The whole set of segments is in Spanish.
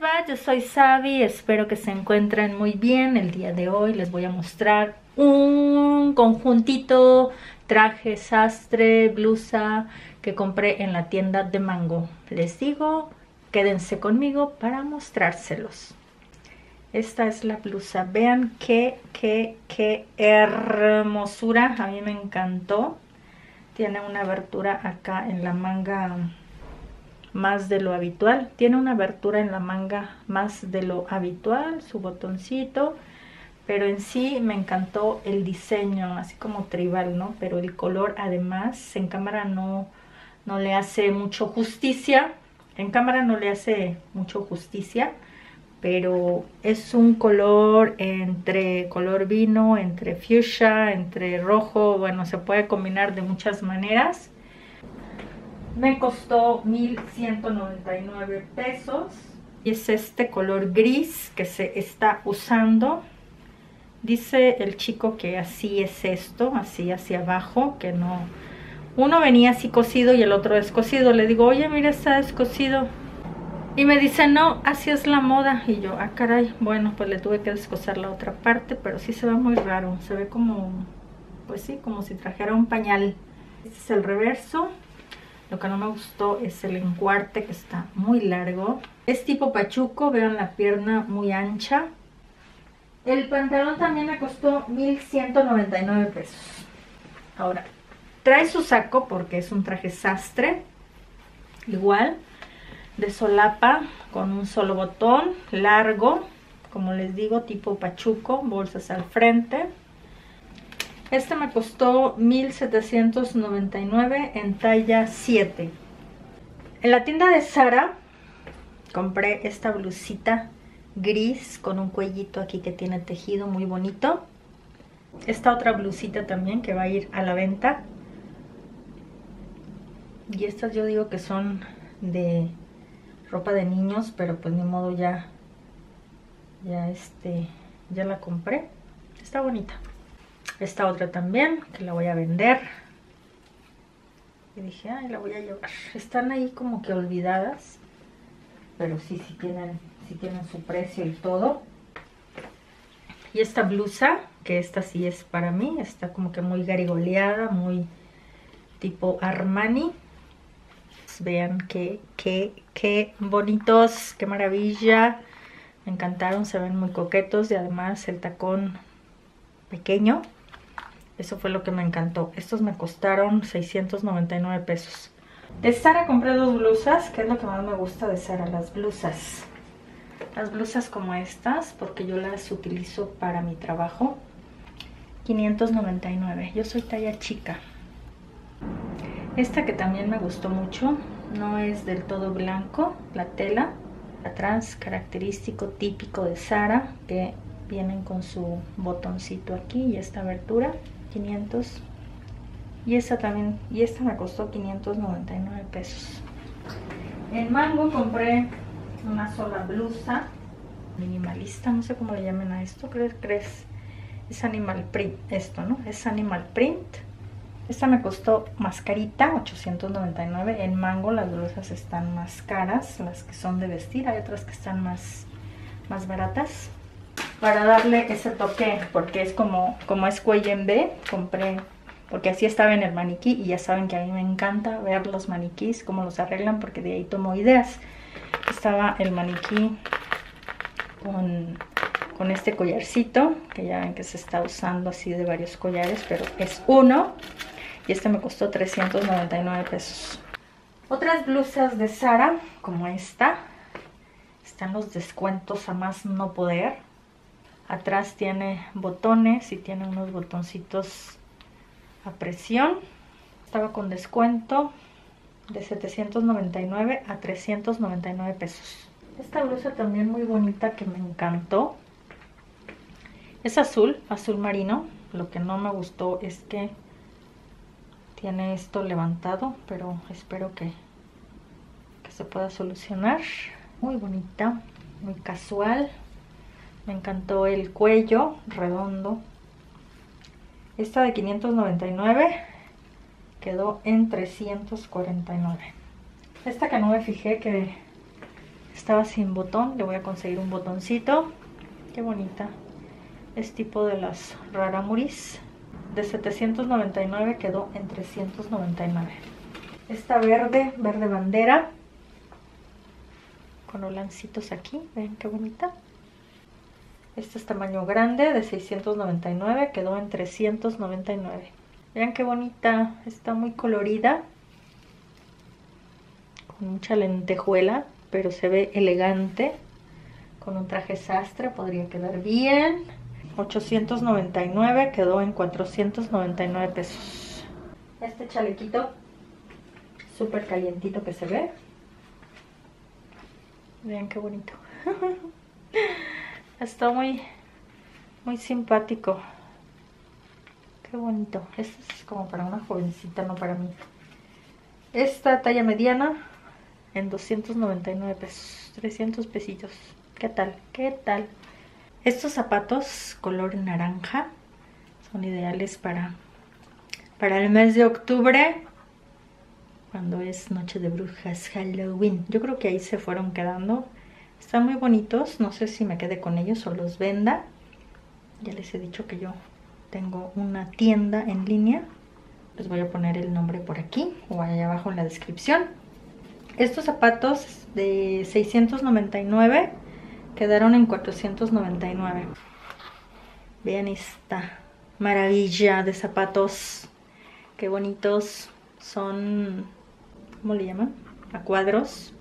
les va? Yo soy Sabi, espero que se encuentren muy bien. El día de hoy les voy a mostrar un conjuntito, traje, sastre, blusa que compré en la tienda de Mango. Les digo, quédense conmigo para mostrárselos. Esta es la blusa, vean qué hermosura, a mí me encantó. Tiene una abertura acá en la manga más de lo habitual, su botoncito, pero en sí me encantó el diseño, así como tribal, ¿no? Pero el color además en cámara no le hace mucho justicia, pero es un color entre color vino, entre fuchsia, entre rojo, bueno, se puede combinar de muchas maneras. Me costó 1.199 pesos y es este color gris que se está usando. Dice el chico que así es esto, así hacia abajo, que no, uno venía así cosido y el otro descosido. Le digo, oye, mira, está descosido. Y me dice, no, así es la moda. Y yo, ah, caray, bueno, pues le tuve que descoser la otra parte, pero sí se ve muy raro. Se ve como, pues sí, como si trajera un pañal. Este es el reverso. Lo que no me gustó es el encuarte, que está muy largo. Es tipo pachuco, vean la pierna muy ancha. El pantalón también me costó 1.199 pesos. Ahora, trae su saco porque es un traje sastre. Igual. De solapa con un solo botón, largo, como les digo, tipo pachuco, bolsas al frente. Este me costó 1.799 en talla 7. En la tienda de Zara compré esta blusita gris con un cuellito aquí que tiene tejido muy bonito. Esta otra blusita también que va a ir a la venta. Y estas yo digo que son de ropa de niños, pero pues ni modo, ya la compré. Está bonita. Esta otra también, que la voy a vender. Y dije, ay, la voy a llevar. Están ahí como que olvidadas, pero sí tienen su precio y todo. Y esta blusa, que esta sí es para mí, está como que muy garigoleada, muy tipo Armani. Vean qué bonitos, qué maravilla. Me encantaron, se ven muy coquetos y además el tacón pequeño. Eso fue lo que me encantó. Estos me costaron 699 pesos. De Zara compré dos blusas, que es lo que más me gusta de Zara, las blusas. Las blusas como estas, porque yo las utilizo para mi trabajo. 599, yo soy talla chica. Esta que también me gustó mucho, no es del todo blanco, la tela, atrás característico típico de Zara, que vienen con su botoncito aquí y esta abertura, 500. Y esta también, y esta me costó 599 pesos. En Mango compré una sola blusa, minimalista, no sé cómo le llamen a esto, ¿crees? Es animal print, esto, ¿no? Es animal print. Esta me costó más carita, 899. En Mango las blusas están más caras, las que son de vestir. Hay otras que están más baratas. Para darle ese toque, porque es como es cuello en B, compré, porque así estaba en el maniquí. Y ya saben que a mí me encanta ver los maniquís, cómo los arreglan, porque de ahí tomo ideas. Estaba el maniquí con este collarcito, que ya ven que se está usando así de varios collares, pero es uno. Y este me costó 399 pesos. Otras blusas de Zara, como esta. Están los descuentos a más no poder. Atrás tiene botones y tiene unos botoncitos a presión. Estaba con descuento de 799 a 399 pesos. Esta blusa también muy bonita que me encantó. Es azul, azul marino. Lo que no me gustó es que tiene esto levantado, pero espero que se pueda solucionar. Muy bonita, muy casual. Me encantó el cuello redondo. Esta de 599 quedó en 349. Esta que no me fijé, que Estaba sin botón, le voy a conseguir un botoncito. Qué bonita. Es tipo de las Raramuris. De 799 quedó en 399. Esta verde, verde bandera. Con holancitos aquí, ven qué bonita. Este es tamaño grande, de 699 quedó en 399. Vean qué bonita, está muy colorida. Con mucha lentejuela, pero se ve elegante. Con un traje sastre podría quedar bien. 899 quedó en 499 pesos. Este chalequito súper calientito que se ve. Vean qué bonito. Está muy, muy simpático. Qué bonito. Este es como para una jovencita, no para mí. Esta talla mediana en 299 pesos. 300 pesitos. ¿Qué tal? ¿Qué tal? Estos zapatos color naranja son ideales para el mes de octubre, cuando es noche de brujas, Halloween. Yo creo que ahí se fueron quedando. Están muy bonitos, no sé si me quede con ellos o los venda. Ya les he dicho que yo tengo una tienda en línea. Les voy a poner el nombre por aquí o allá abajo en la descripción. Estos zapatos de 699 quedaron en 499. Vean esta maravilla de zapatos. Qué bonitos. Son, ¿cómo le llaman? A cuadros,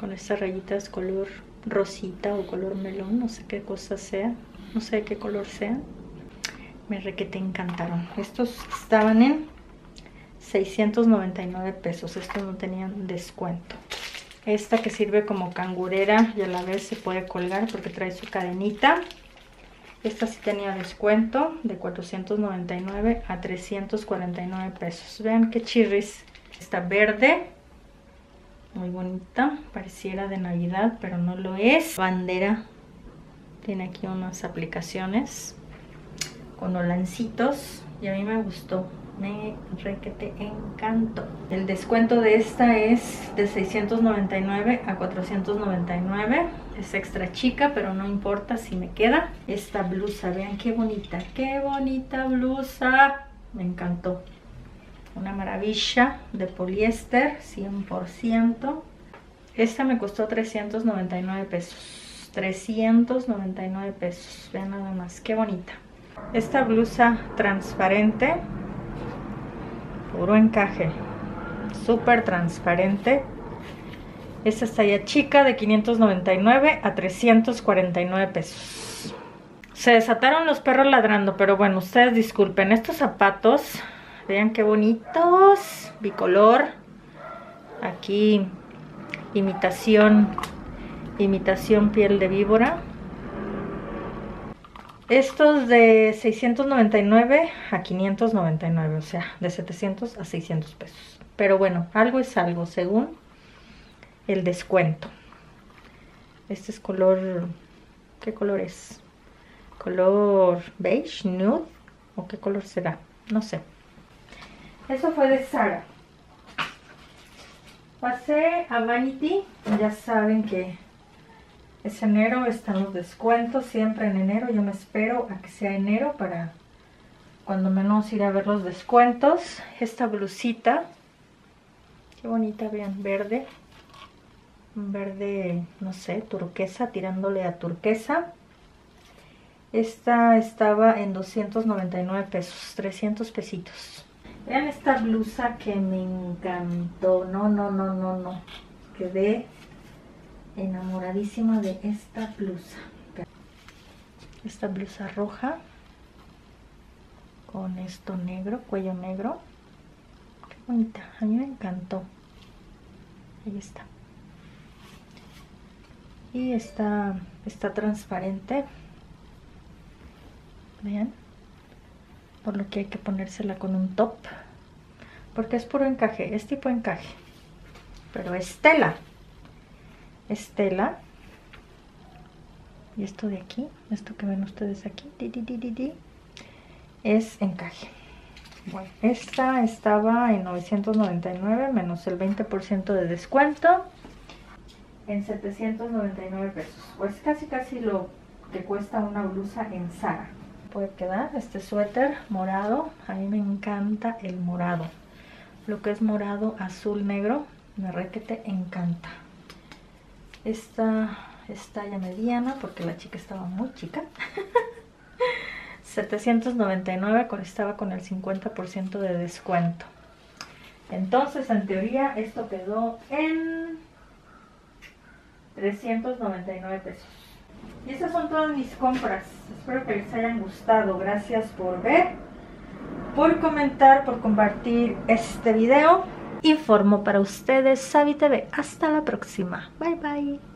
con estas rayitas color rosita o color melón, no sé qué cosa sea, no sé qué color sea. Me requete encantaron. Estos estaban en 699 pesos, estos no tenían descuento. Esta que sirve como cangurera y a la vez se puede colgar porque trae su cadenita. Esta sí tenía descuento, de 499 a 349 pesos. Vean qué chirris. Está verde, muy bonita, pareciera de Navidad, pero no lo es. Bandera, tiene aquí unas aplicaciones con holancitos y a mí me gustó. Me requete encantó. El descuento de esta es de 699 a 499. Es extra chica, pero no importa si me queda. Esta blusa, vean qué bonita blusa. Me encantó. Una maravilla de poliéster, 100%. Esta me costó 399 pesos. 399 pesos. Vean nada más, qué bonita. Esta blusa transparente. Puro encaje, súper transparente. Esta es talla chica de 599 a 349 pesos. Se desataron los perros ladrando, pero bueno, ustedes disculpen. Estos zapatos, vean qué bonitos, bicolor. Aquí, imitación piel de víbora. Estos de 699 a 599, o sea, de 700 a 600 pesos. Pero bueno, algo es algo según el descuento. Este es color... ¿qué color es? ¿Color beige, nude? ¿O qué color será? No sé. Eso fue de Zara. Pasé a Vanity. Ya saben que... es enero, están los descuentos, siempre en enero. Yo me espero a que sea enero para cuando menos ir a ver los descuentos. Esta blusita, qué bonita, vean, verde. Un verde, no sé, turquesa, tirándole a turquesa. Esta estaba en 299 pesos, 300 pesitos. Vean esta blusa que me encantó. No. Quedé enamoradísima de esta blusa. Esta blusa roja con esto negro, cuello negro. Qué bonita, a mí me encantó. Ahí está. Y esta está transparente. Vean. Por lo que hay que ponérsela con un top. Porque es puro encaje, es tipo encaje. Pero es tela. Estela. Y esto de aquí, esto que ven ustedes aquí, es encaje. Bueno, esta estaba en 999 menos el 20% de descuento. en 799 pesos. Pues casi lo que cuesta una blusa en Zara. Puede quedar este suéter morado. A mí me encanta el morado. Lo que es morado, azul, negro, me requete encanta. Esta es talla mediana porque la chica estaba muy chica. 799 estaba con el 50% de descuento. Entonces, en teoría, esto quedó en 399 pesos. Y esas son todas mis compras. Espero que les hayan gustado. Gracias por ver, por comentar, por compartir este video. Informo para ustedes SabiTV. Hasta la próxima. Bye bye.